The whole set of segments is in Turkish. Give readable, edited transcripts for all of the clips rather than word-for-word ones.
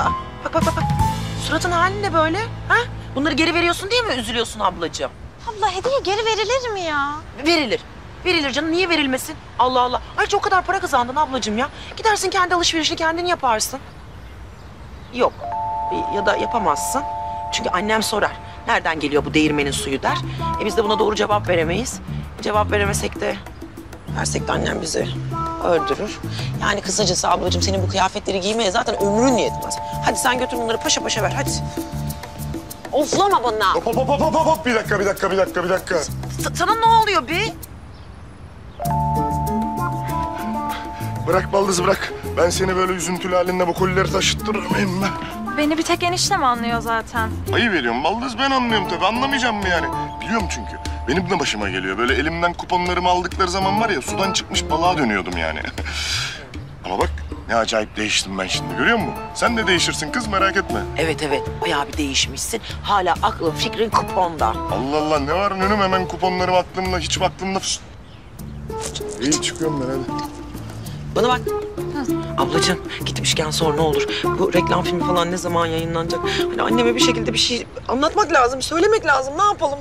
Aa, bak. Suratın halin ne böyle? Ha? Bunları geri veriyorsun değil mi? Üzülüyorsun ablacığım. Abla hediye geri verilir mi ya? Verilir. Verilir canım. Niye verilmesin? Allah Allah. Ayrıca o kadar para kazandın ablacığım ya. Gidersin kendi alışverişini kendin yaparsın. Yok. Ya da yapamazsın. Çünkü annem sorar. Nereden geliyor bu değirmenin suyu der. Biz de buna doğru cevap veremeyiz. Cevap veremesek de... Versek de annem bizi öldürür. Yani kısacası ablacığım senin bu kıyafetleri giymeye zaten ömrün yetmez. Hadi sen götür bunları paşa paşa ver hadi. Oflama bana. Hop bir dakika. Sana ne oluyor bir? Bırak baldızı bırak. Ben seni böyle üzüntülü halinde bu kolileri taşıttırır mıyım ben? Beni bir tek eniştem anlıyor zaten. Ayıp ediyorum baldız ben anlıyorum tabii. Anlamayacağım mı yani? Biliyorum çünkü. Benim de başıma geliyor. Böyle elimden kuponlarımı aldıkları zaman var ya sudan çıkmış balığa dönüyordum yani. Ama bak ne acayip değiştim ben şimdi görüyor musun? Sen de değişirsin kız merak etme. Evet bayağı bir değişmişsin. Hala aklın fikrin kuponda. Allah Allah ne var önüm hemen kuponlarımı attığımda hiç baktığımda... İyi çıkıyorum ben hadi. Bana bak. Ablacığım gitmişken sor ne olur. Bu reklam filmi falan ne zaman yayınlanacak? Hani anneme bir şekilde bir şey anlatmak lazım, söylemek lazım. Ne yapalım?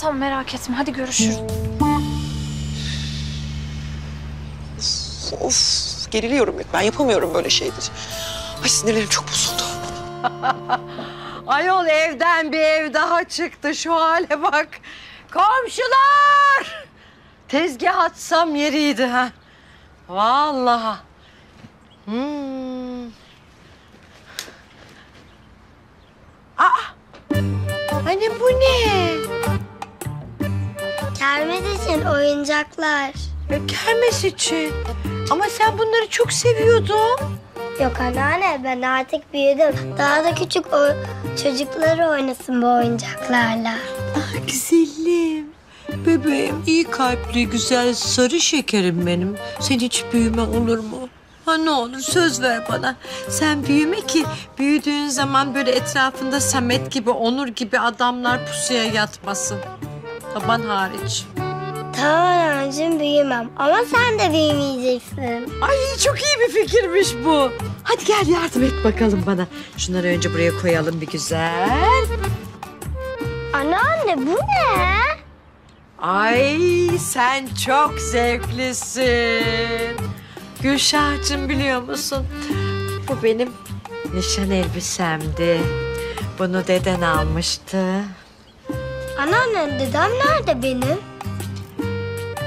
Tamam merak etme. Hadi görüşürüz. Of geriliyorum. Ben yapamıyorum böyle şeydir. Ay sinirlerim çok bozuldu. Ayol evden bir ev daha çıktı. Şu hale bak. Komşular! Tezgah atsam yeriydi ha. Vallahi. Aa! Anne bu ne? Kermes için oyuncaklar. Kermes için. Ama sen bunları çok seviyordun. Yok anneanne ben artık büyüdüm. Daha da küçük çocukları oynasın bu oyuncaklarla. Ah güzelim. Bebeğim iyi kalpli güzel sarı şekerim benim. Sen hiç büyüme olur mu? Ha ne olur söz ver bana. Sen büyüme ki büyüdüğün zaman böyle etrafında Samet gibi Onur gibi adamlar pusuya yatmasın. Baban hariç. Tamam anneciğim büyümem ama sen de büyümeyeceksin. Ay çok iyi bir fikirmiş bu. Hadi gel yardım et bakalım bana. Şunları önce buraya koyalım bir güzel. Anneanne bu ne? Ay sen çok zevklisin. Gülşah'cığım biliyor musun? Bu benim nişan elbisemdi. Bunu deden almıştı. Anneannem dedem nerede benim?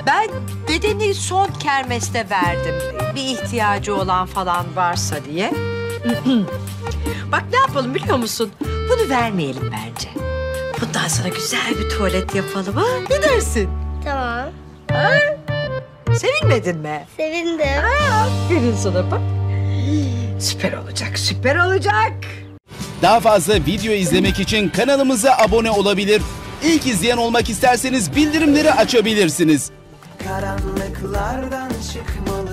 Ben dedeni son kermeste verdim. Bir ihtiyacı olan falan varsa diye. Bak ne yapalım biliyor musun? Bunu vermeyelim bence. Bundan sonra güzel bir tuvalet yapalım ha? Ne dersin? Tamam. Ha? Sevinmedin mi? Sevindim. Ha, aferin sana bak. Süper olacak. Daha fazla video izlemek için kanalımıza abone olabilir. İlk izleyen olmak isterseniz bildirimleri açabilirsiniz. Karanlıklardan çıkmalı.